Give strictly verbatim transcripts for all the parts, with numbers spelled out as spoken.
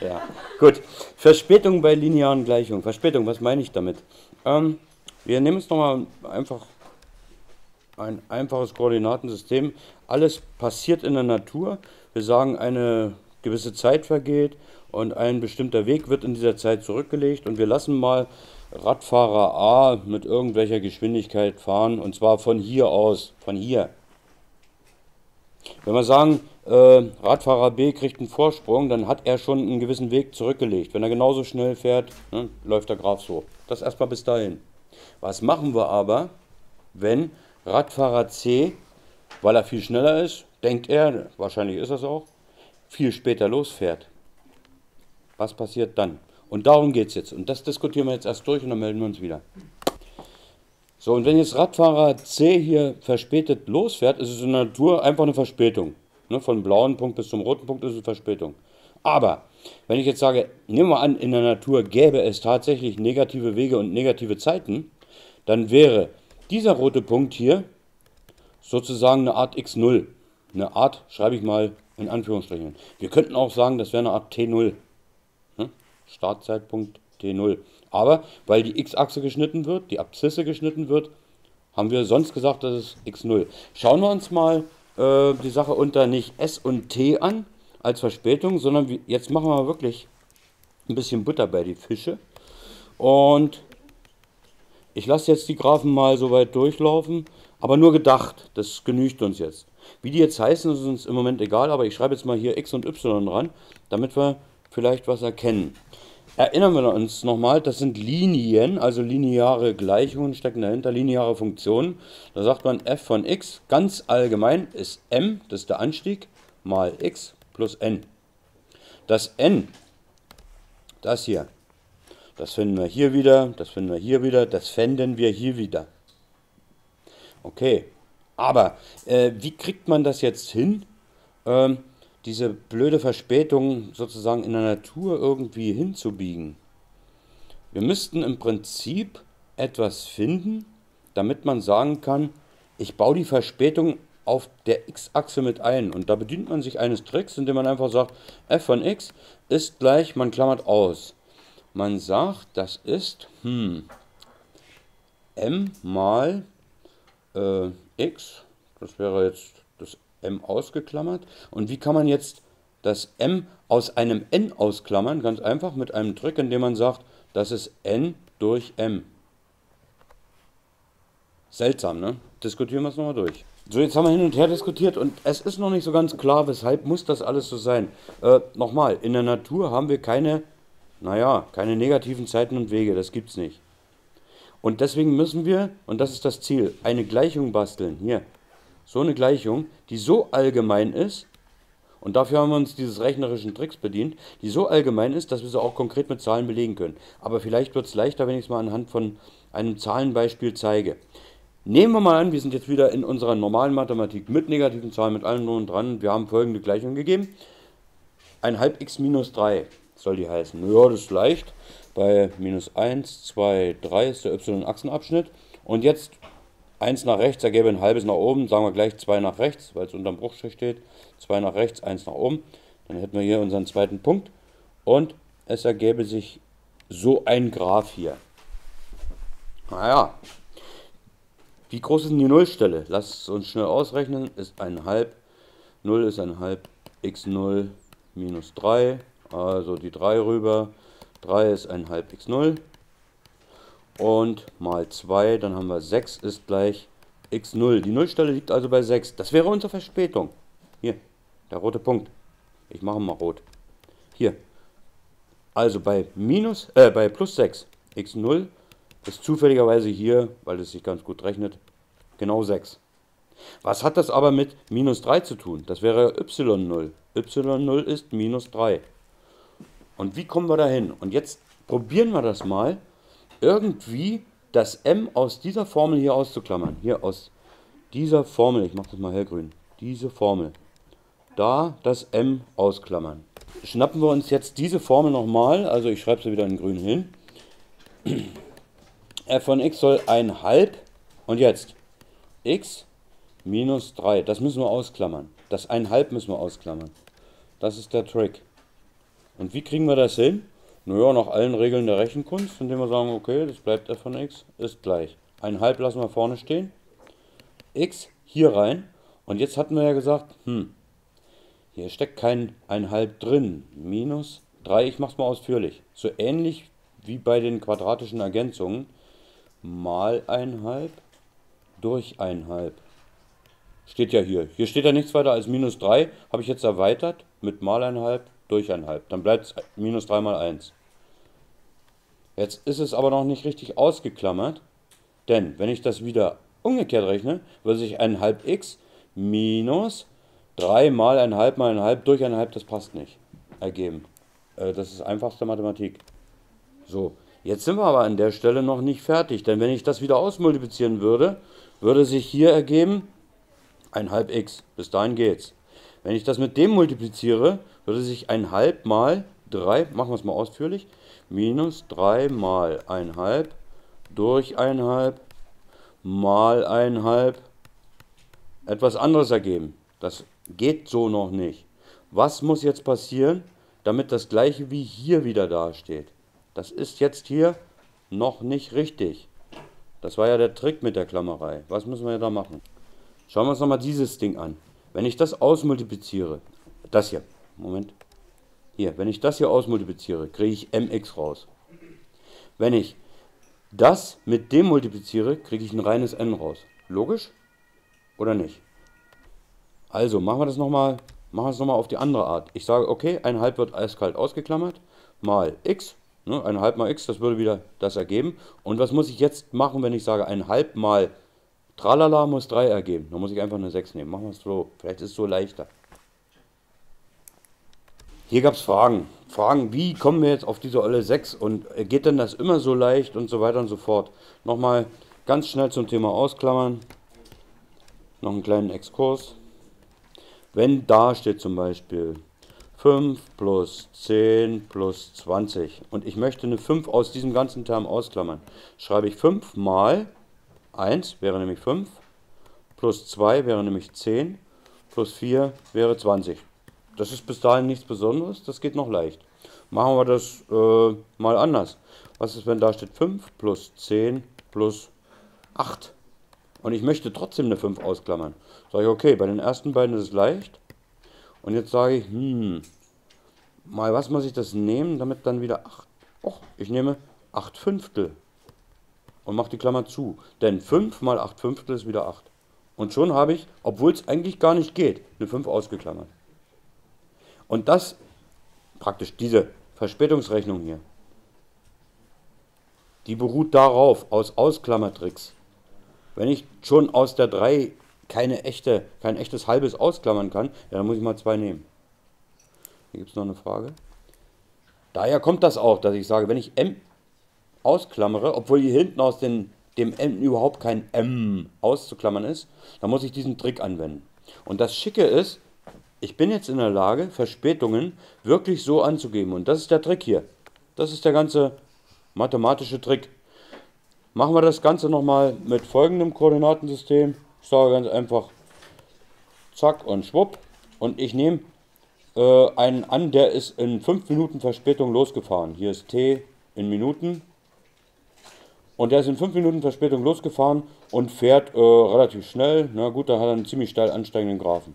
Ja, gut. Verspätung bei linearen Gleichungen. Verspätung, was meine ich damit? Ähm, wir nehmen jetzt nochmal einfach ein einfaches Koordinatensystem. Alles passiert in der Natur. Wir sagen, eine gewisse Zeit vergeht und ein bestimmter Weg wird in dieser Zeit zurückgelegt und wir lassen mal Radfahrer A mit irgendwelcher Geschwindigkeit fahren, und zwar von hier aus, von hier. Wenn wir sagen, äh, Radfahrer B kriegt einen Vorsprung, dann hat er schon einen gewissen Weg zurückgelegt. Wenn er genauso schnell fährt, ne, läuft der Graph so. Das erstmal bis dahin. Was machen wir aber, wenn Radfahrer C, weil er viel schneller ist, denkt er, wahrscheinlich ist das auch, viel später losfährt? Was passiert dann? Und darum geht es jetzt. Und das diskutieren wir jetzt erst durch und dann melden wir uns wieder. So, und wenn jetzt Radfahrer C hier verspätet losfährt, ist es in der Natur einfach eine Verspätung. Ne, von blauen Punkt bis zum roten Punkt ist es eine Verspätung. Aber, wenn ich jetzt sage, nehmen wir an, in der Natur gäbe es tatsächlich negative Wege und negative Zeiten, dann wäre dieser rote Punkt hier sozusagen eine Art x null. Eine Art, schreibe ich mal in Anführungsstrichen. Wir könnten auch sagen, das wäre eine Art t null. Ne? Startzeitpunkt t null. Aber weil die x-Achse geschnitten wird, die Abszisse geschnitten wird, haben wir sonst gesagt, das ist x null. Schauen wir uns mal äh, die Sache unter nicht s und t an als Verspätung, sondern wir, jetzt machen wir wirklich ein bisschen Butter bei die Fische. Und ich lasse jetzt die Graphen mal so weit durchlaufen, aber nur gedacht, das genügt uns jetzt. Wie die jetzt heißen, ist uns im Moment egal, aber ich schreibe jetzt mal hier x und y ran, damit wir vielleicht was erkennen. Erinnern wir uns nochmal, das sind Linien, also lineare Gleichungen stecken dahinter, lineare Funktionen. Da sagt man f von x, ganz allgemein ist m, das ist der Anstieg, mal x plus n. Das n, das hier, das finden wir hier wieder, das finden wir hier wieder, das fänden wir hier wieder. Okay, aber äh, wie kriegt man das jetzt hin? Ähm, diese blöde Verspätung sozusagen in der Natur irgendwie hinzubiegen. Wir müssten im Prinzip etwas finden, damit man sagen kann, ich baue die Verspätung auf der x-Achse mit ein. Und da bedient man sich eines Tricks, indem man einfach sagt, f von x ist gleich, man klammert aus. Man sagt, das ist hm, m mal äh, x, das wäre jetzt das m ausgeklammert. Und wie kann man jetzt das m aus einem n ausklammern? Ganz einfach mit einem Trick, indem man sagt, das ist n durch m. Seltsam, ne? Diskutieren wir es nochmal durch. So, jetzt haben wir hin und her diskutiert und es ist noch nicht so ganz klar, weshalb muss das alles so sein. Äh, nochmal, in der Natur haben wir keine, naja, keine negativen Zeiten und Wege, das gibt es nicht. Und deswegen müssen wir, und das ist das Ziel, eine Gleichung basteln, hier. So eine Gleichung, die so allgemein ist, und dafür haben wir uns dieses rechnerischen Tricks bedient, die so allgemein ist, dass wir sie auch konkret mit Zahlen belegen können. Aber vielleicht wird es leichter, wenn ich es mal anhand von einem Zahlenbeispiel zeige. Nehmen wir mal an, wir sind jetzt wieder in unserer normalen Mathematik mit negativen Zahlen, mit allen Drum und Dran. Wir haben folgende Gleichung gegeben. Ein halb x minus drei soll die heißen. Ja, das ist leicht. Bei minus eins, zwei, drei ist der y-Achsenabschnitt. Und jetzt eins nach rechts ergebe ein halbes nach oben, sagen wir gleich zwei nach rechts, weil es unterm Bruchstrich steht, zwei nach rechts, eins nach oben. Dann hätten wir hier unseren zweiten Punkt und es ergebe sich so ein Graph hier. Naja, wie groß ist denn die Nullstelle? Lasst uns schnell ausrechnen, ist eins Komma fünf, null ist eins Komma fünf, x null minus drei, also die drei rüber, drei ist eins Komma fünf x null. Und mal zwei, dann haben wir sechs ist gleich x null. Die Nullstelle liegt also bei sechs. Das wäre unsere Verspätung. Hier, der rote Punkt. Ich mache mal rot. Hier. Also bei, minus, äh, bei plus sechs. x null ist zufälligerweise hier, weil es sich ganz gut rechnet, genau sechs. Was hat das aber mit minus drei zu tun? Das wäre y null. y null ist minus drei. Und wie kommen wir da hin? Und jetzt probieren wir das mal, irgendwie das m aus dieser Formel hier auszuklammern. Hier aus dieser Formel, ich mache das mal hellgrün, diese Formel. Da das m ausklammern. Schnappen wir uns jetzt diese Formel nochmal, also ich schreibe sie wieder in grün hin. f von x soll eins Komma fünf und jetzt x minus drei, das müssen wir ausklammern. Das eins Komma fünf müssen wir ausklammern. Das ist der Trick. Und wie kriegen wir das hin? Naja, nach allen Regeln der Rechenkunst, indem wir sagen, okay, das bleibt f von x ist gleich. eins halb lassen wir vorne stehen, x hier rein. Und jetzt hatten wir ja gesagt, hm, hier steckt kein eins halb drin, minus drei, ich mache es mal ausführlich. So ähnlich wie bei den quadratischen Ergänzungen, mal eins halb durch eins halb. Steht ja hier. Hier steht ja nichts weiter als minus drei, habe ich jetzt erweitert mit mal eins halb durch eins halb. Dann bleibt es minus drei mal eins. Jetzt ist es aber noch nicht richtig ausgeklammert, denn wenn ich das wieder umgekehrt rechne, würde sich eins halb x minus drei mal eins halb mal eins halb durch eins halb, das passt nicht, ergeben. Das ist einfachste Mathematik. So, jetzt sind wir aber an der Stelle noch nicht fertig, denn wenn ich das wieder ausmultiplizieren würde, würde sich hier ergeben eins halb x. Bis dahin geht's. Wenn ich das mit dem multipliziere, würde sich eins halb mal drei, machen wir es mal ausführlich, minus drei mal eins halb durch eins halb mal eins halb etwas anderes ergeben. Das geht so noch nicht. Was muss jetzt passieren, damit das gleiche wie hier wieder dasteht? Das ist jetzt hier noch nicht richtig. Das war ja der Trick mit der Klammerei. Was müssen wir da machen? Schauen wir uns nochmal dieses Ding an. Wenn ich das ausmultipliziere, das hier, Moment, hier, wenn ich das hier ausmultipliziere, kriege ich mx raus. Wenn ich das mit dem multipliziere, kriege ich ein reines n raus. Logisch? Oder nicht? Also, machen wir das nochmal, machen wir es nochmal auf die andere Art. Ich sage, okay, eins halb wird eiskalt ausgeklammert, mal x, ne, eins halb mal x, das würde wieder das ergeben. Und was muss ich jetzt machen, wenn ich sage, eins halb mal tralala muss drei ergeben? Dann muss ich einfach eine sechs nehmen. Machen wir es so, vielleicht ist es so leichter. Hier gab es Fragen. Fragen, wie kommen wir jetzt auf diese olle sechs und geht denn das immer so leicht und so weiter und so fort. Nochmal ganz schnell zum Thema Ausklammern. Noch einen kleinen Exkurs. Wenn da steht zum Beispiel fünf plus zehn plus zwanzig und ich möchte eine fünf aus diesem ganzen Term ausklammern, schreibe ich fünf mal eins wäre nämlich fünf, plus zwei wäre nämlich zehn, plus vier wäre zwanzig. Das ist bis dahin nichts Besonderes, das geht noch leicht. Machen wir das äh, mal anders. Was ist, wenn da steht fünf plus zehn plus acht? Und ich möchte trotzdem eine fünf ausklammern. Sage ich, okay, bei den ersten beiden ist es leicht. Und jetzt sage ich, hm, mal was muss ich das nehmen, damit dann wieder acht. Och, ich nehme acht Fünftel und mache die Klammer zu. Denn fünf mal acht Fünftel ist wieder acht. Und schon habe ich, obwohl es eigentlich gar nicht geht, eine fünf ausgeklammert. Und das, praktisch diese Verspätungsrechnung hier, die beruht darauf, aus Ausklammertricks. Wenn ich schon aus der drei keine echte, kein echtes Halbes ausklammern kann, ja, dann muss ich mal zwei nehmen. Hier gibt es noch eine Frage. Daher kommt das auch, dass ich sage, wenn ich m ausklammere, obwohl hier hinten aus den, dem m überhaupt kein m auszuklammern ist, dann muss ich diesen Trick anwenden. Und das Schicke ist, ich bin jetzt in der Lage, Verspätungen wirklich so anzugeben. Und das ist der Trick hier. Das ist der ganze mathematische Trick. Machen wir das Ganze nochmal mit folgendem Koordinatensystem. Ich sage ganz einfach, zack und schwupp. Und ich nehme äh, einen an, der ist in fünf Minuten Verspätung losgefahren. Hier ist t in Minuten. Und der ist in fünf Minuten Verspätung losgefahren und fährt äh, relativ schnell. Na gut, da hat er einen ziemlich steil ansteigenden Graphen.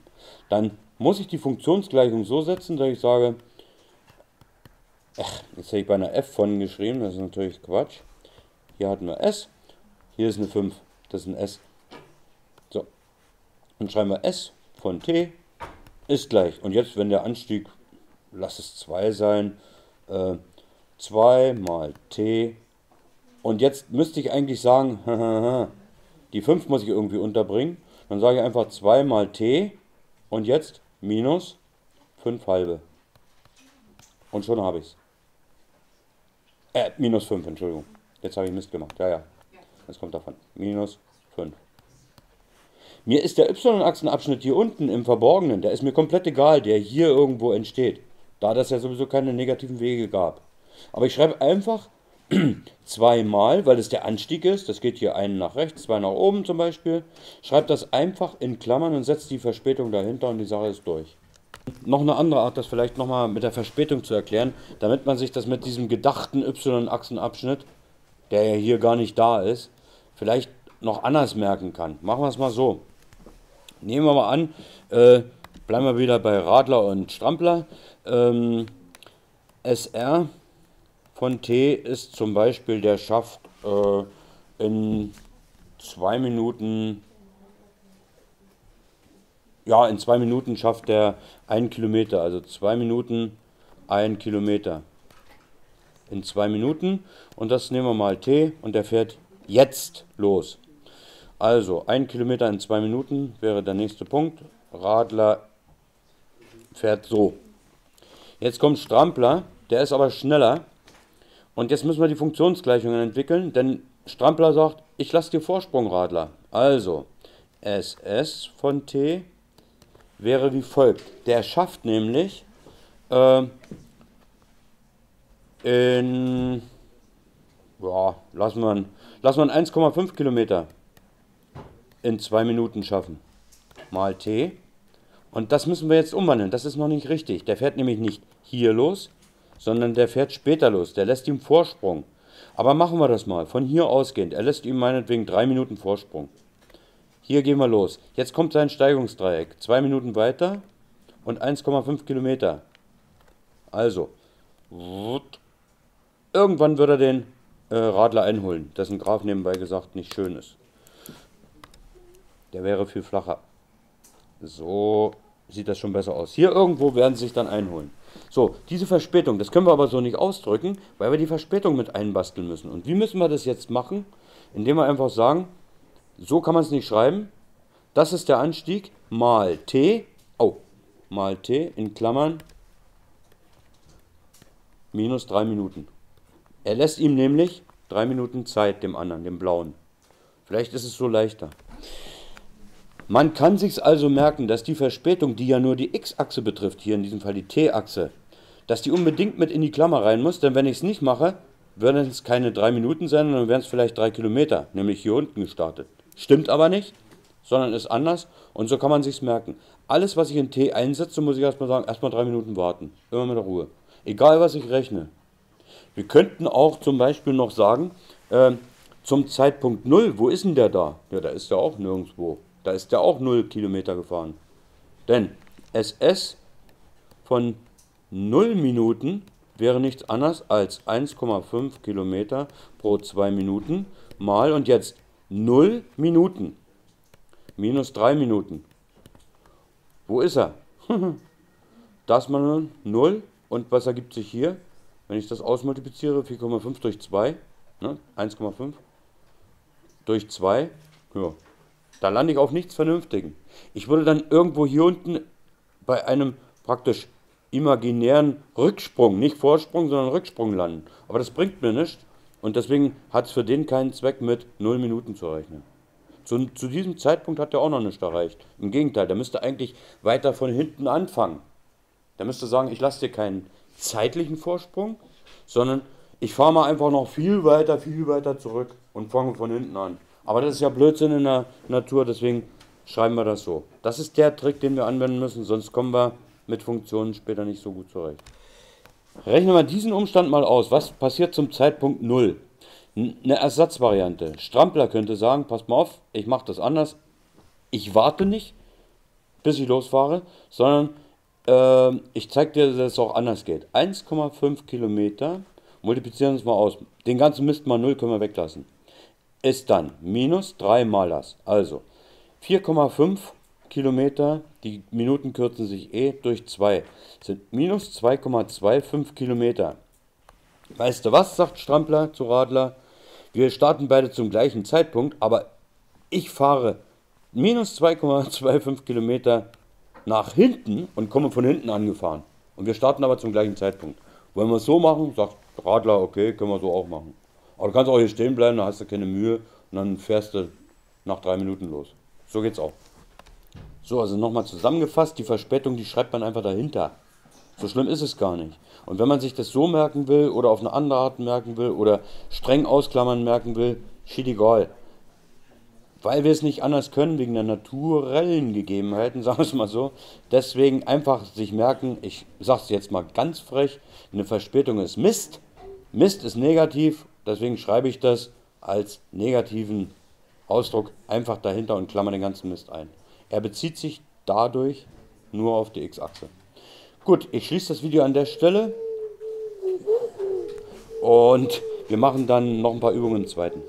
Dann muss ich die Funktionsgleichung so setzen, dass ich sage, ach, jetzt hätte ich beinahe f von geschrieben, das ist natürlich Quatsch. Hier hatten wir S, hier ist eine fünf, das ist ein S. So, und schreiben wir S von T ist gleich. Und jetzt, wenn der Anstieg, lass es zwei sein, äh, zwei mal T. Und jetzt müsste ich eigentlich sagen, die fünf muss ich irgendwie unterbringen. Dann sage ich einfach zwei mal T und jetzt minus fünf halbe. Und schon habe ich es. Äh, minus fünf, Entschuldigung. Jetzt habe ich Mist gemacht. Ja, ja. Das kommt davon. Minus fünf. Mir ist der Y-Achsenabschnitt hier unten im Verborgenen, der ist mir komplett egal, der hier irgendwo entsteht. Da das ja sowieso keine negativen Wege gab. Aber ich schreibe einfach zweimal, weil es der Anstieg ist. Das geht hier einen nach rechts, zwei nach oben zum Beispiel. Schreibe das einfach in Klammern und setze die Verspätung dahinter und die Sache ist durch. Noch eine andere Art, das vielleicht nochmal mit der Verspätung zu erklären, damit man sich das mit diesem gedachten Y-Achsenabschnitt, der ja hier gar nicht da ist, vielleicht noch anders merken kann. Machen wir es mal so. Nehmen wir mal an, äh, bleiben wir wieder bei Radler und Strampler. Ähm, S R von T ist zum Beispiel der Schaft äh, in zwei Minuten... Ja, in zwei Minuten schafft der einen Kilometer, also zwei Minuten, ein Kilometer. In zwei Minuten und das nehmen wir mal T und der fährt jetzt los. Also ein Kilometer in zwei Minuten wäre der nächste Punkt. Radler fährt so. Jetzt kommt Strampler, der ist aber schneller und jetzt müssen wir die Funktionsgleichungen entwickeln, denn Strampler sagt, ich lasse dir Vorsprung, Radler. Also S S von T wäre wie folgt. Der schafft nämlich äh, in, ja, lassen wir einen, lassen wir eins Komma fünf Kilometer in zwei Minuten schaffen. Mal T. Und das müssen wir jetzt umwandeln. Das ist noch nicht richtig. Der fährt nämlich nicht hier los, sondern der fährt später los. Der lässt ihm Vorsprung. Aber machen wir das mal. Von hier ausgehend. Er lässt ihm meinetwegen drei Minuten Vorsprung. Hier gehen wir los. Jetzt kommt sein Steigungsdreieck. Zwei Minuten weiter und eins Komma fünf Kilometer. Also, irgendwann wird er den äh, Radler einholen, dessen Graph nebenbei gesagt nicht schön ist. Der wäre viel flacher. So sieht das schon besser aus. Hier irgendwo werden sie sich dann einholen. So, diese Verspätung, das können wir aber so nicht ausdrücken, weil wir die Verspätung mit einbasteln müssen. Und wie müssen wir das jetzt machen? Indem wir einfach sagen... So kann man es nicht schreiben. Das ist der Anstieg mal T, oh, mal T in Klammern minus drei Minuten. Er lässt ihm nämlich drei Minuten Zeit, dem anderen, dem blauen. Vielleicht ist es so leichter. Man kann sich also merken, dass die Verspätung, die ja nur die X-Achse betrifft, hier in diesem Fall die T-Achse, dass die unbedingt mit in die Klammer rein muss, denn wenn ich es nicht mache, würden es keine drei Minuten sein, sondern wären es vielleicht drei Kilometer, nämlich hier unten gestartet. Stimmt aber nicht, sondern ist anders und so kann man sich's merken. Alles, was ich in T einsetze, muss ich erstmal sagen, erstmal drei Minuten warten. Immer mit der Ruhe. Egal, was ich rechne. Wir könnten auch zum Beispiel noch sagen, äh, zum Zeitpunkt null, wo ist denn der da? Ja, da ist der auch nirgendwo. Da ist der auch null Kilometer gefahren. Denn S S von null Minuten wäre nichts anderes als eins Komma fünf Kilometer pro zwei Minuten mal und jetzt null Minuten minus drei Minuten. Wo ist er? Das mal nun null und was ergibt sich hier? Wenn ich das ausmultipliziere, vier Komma fünf durch zwei, ne? eins Komma fünf durch zwei, ja, da lande ich auf nichts Vernünftigen. Ich würde dann irgendwo hier unten bei einem praktisch imaginären Rücksprung, nicht Vorsprung, sondern Rücksprung landen. Aber das bringt mir nichts und deswegen hat es für den keinen Zweck, mit null Minuten zu rechnen. Zu, zu diesem Zeitpunkt hat er auch noch nichts erreicht. Im Gegenteil, der müsste eigentlich weiter von hinten anfangen. Der müsste sagen, ich lasse dir keinen zeitlichen Vorsprung, sondern ich fahre mal einfach noch viel weiter, viel weiter zurück und fange von hinten an. Aber das ist ja Blödsinn in der Natur, deswegen schreiben wir das so. Das ist der Trick, den wir anwenden müssen, sonst kommen wir mit Funktionen später nicht so gut zurecht. Rechnen wir diesen Umstand mal aus. Was passiert zum Zeitpunkt null? Eine Ersatzvariante. Strampler könnte sagen, passt mal auf, ich mache das anders. Ich warte nicht, bis ich losfahre, sondern äh, ich zeige dir, dass es auch anders geht. eins Komma fünf Kilometer, multiplizieren wir es mal aus. Den ganzen Mist mal null können wir weglassen. Ist dann minus drei mal das. Also vier Komma fünf Kilometer, die Minuten kürzen sich eh durch zwei, sind minus zwei Komma fünfundzwanzig Kilometer. Weißt du was, sagt Strampler zu Radler, wir starten beide zum gleichen Zeitpunkt, aber ich fahre minus zwei Komma fünfundzwanzig Kilometer nach hinten und komme von hinten angefahren. Und wir starten aber zum gleichen Zeitpunkt. Wollen wir es so machen, sagt Radler, okay, können wir so auch machen. Aber du kannst auch hier stehen bleiben, da hast du keine Mühe und dann fährst du nach drei Minuten los. So geht's auch. So, also nochmal zusammengefasst, die Verspätung, die schreibt man einfach dahinter. So schlimm ist es gar nicht. Und wenn man sich das so merken will oder auf eine andere Art merken will oder streng ausklammern merken will, shit egal. weil wir es nicht anders können, wegen der naturellen Gegebenheiten, sagen wir es mal so. Deswegen einfach sich merken, ich sage es jetzt mal ganz frech, eine Verspätung ist Mist. Mist ist negativ, deswegen schreibe ich das als negativen Ausdruck einfach dahinter und klammer den ganzen Mist ein. Er bezieht sich dadurch nur auf die X-Achse. Gut, ich schließe das Video an der Stelle und wir machen dann noch ein paar Übungen im zweiten.